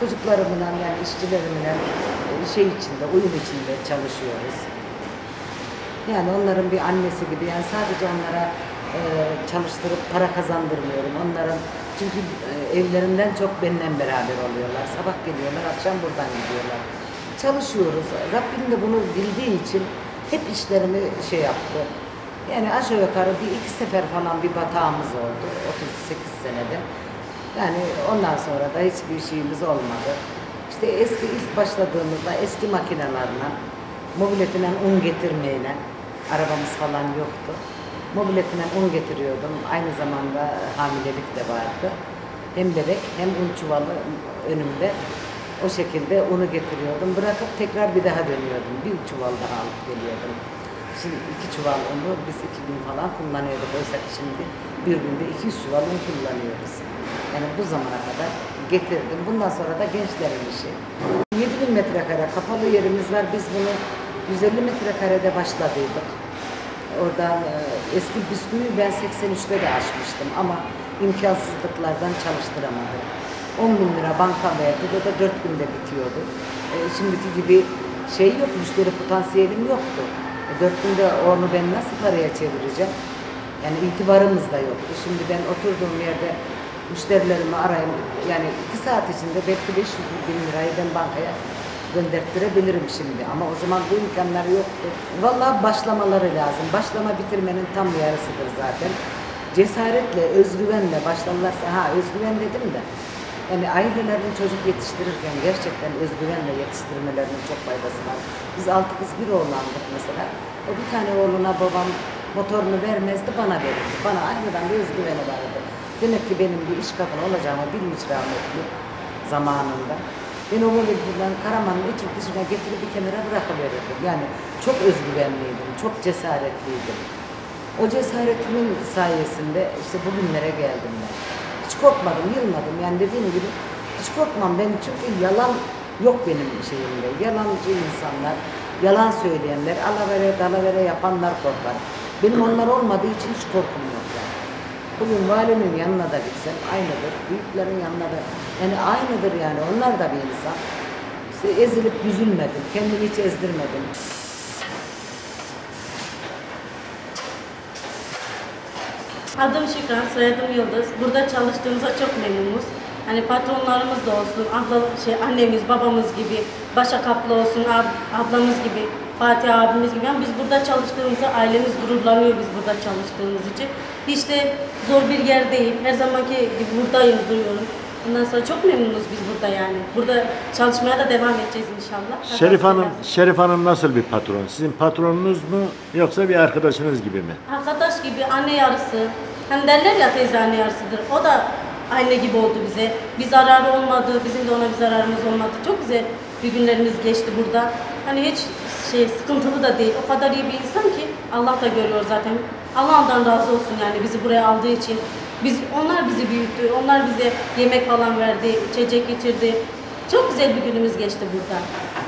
Çocuklarımla, yani işçilerimle şey içinde, uyum içinde çalışıyoruz. Yani onların bir annesi gibi, yani sadece onlara çalıştırıp para kazandırmıyorum. Onların, çünkü evlerinden çok benimle beraber oluyorlar. Sabah geliyorlar, akşam buradan gidiyorlar. Çalışıyoruz. Rabbim de bunu bildiği için hep işlerimi şey yaptı. Yani aşağı yukarı bir 2 sefer falan bir batağımız oldu 38 senede. Yani ondan sonra da hiçbir şeyimiz olmadı. İşte eski ilk başladığımızda eski makinelerle, mobiletine un getirmeyle, arabamız falan yoktu. Mobiletine un getiriyordum. Aynı zamanda hamilelik de vardı. Hem bebek hem un çuvalı önümde. O şekilde unu getiriyordum. Bırakıp tekrar bir daha dönüyordum. Bir çuval daha alıp geliyordum. Şimdi 2 çuval unu biz 2 gün falan kullanıyorduk. Oysa şimdi bir günde 200 çuval un kullanıyoruz. Yani bu zamana kadar getirdim. Bundan sonra da gençlerin işi. 7000 metrekare kapalı yerimiz var. Biz bunu 150 metrekarede başladıydık. Oradan eski bisküviyi ben 83'te de açmıştım ama imkansızlıklardan çalıştıramadım. 10.000 lira banka verdi, o da 4 günde bitiyordu. Şimdiki gibi şey yok, müşteri potansiyelim yoktu. 4 günde onu ben nasıl paraya çevireceğim? Yani itibarımız da yoktu. Şimdi ben oturduğum yerde müşterilerimi arayayım, yani 2 saat içinde belki 500.000 lirayı ben bankaya gönderttirebilirim şimdi. Ama o zaman bu imkanlar yoktu. Vallahi başlamaları lazım. Başlama bitirmenin tam yarısıdır zaten. Cesaretle, özgüvenle başlarlarsa, ha özgüven dedim de, yani ailelerin çocuk yetiştirirken gerçekten özgüvenle yetiştirmelerinin çok faydası var. Biz 6 kız 1 oğlandık mesela. O bir tane oğluna babam motorunu vermezdi, bana verirdi. Bana aileden bir özgüveni vardı. Demek ki benim bir iş kadını olacağımı bilmiş rahmetli zamanında. Ben o mobilden Karaman'ın içi dışına getirip bir kenara bırakıverirdim. Yani çok özgüvenliydim, çok cesaretliydim. O cesaretimin sayesinde işte bugünlere geldim ben. Hiç korkmadım, yılmadım. Yani dediğim gibi hiç korkmam. Ben çünkü yalan yok benim şeyimde. Yalancı insanlar, yalan söyleyenler, alavere dalavere yapanlar korkar. Benim onlar olmadığı için hiç korkum yok. Bugün valimin yanına da gitsem aynıdır, büyüklerin yanına da, yani aynıdır yani, onlar da bir insan. İşte ezilip üzülmedim, kendimi hiç ezdirmedim. Adım Şükran, soyadım Yıldız. Burada çalıştığımıza çok memnunuz. Hani patronlarımız da olsun, annemiz, babamız gibi, Başak abla olsun, ablamız gibi, Fatih abimiz gibi. Yani biz burada çalıştığımızda ailemiz gururlanıyor biz burada çalıştığımız için. Hiç de zor bir yerdeyim. Her zamanki gibi buradayım, duruyorum. Ondan sonra çok memnunuz biz burada yani. Burada çalışmaya da devam edeceğiz inşallah. Şerif Hanım nasıl bir patron? Sizin patronunuz mu yoksa bir arkadaşınız gibi mi? Arkadaş gibi, anne yarısı. Hem derler ya teyze anne yarısıdır. O da anne gibi oldu bize. Bir zararı olmadı, bizim de ona bir zararımız olmadı. Çok güzel bir günlerimiz geçti burada. Hani hiç sıkıntılı da değil. O kadar iyi bir insan ki Allah da görüyor zaten. Allah'tan razı olsun yani bizi buraya aldığı için. Onlar bizi büyüttü, onlar bize yemek falan verdi, içecek içirdi. Çok güzel bir günümüz geçti burada.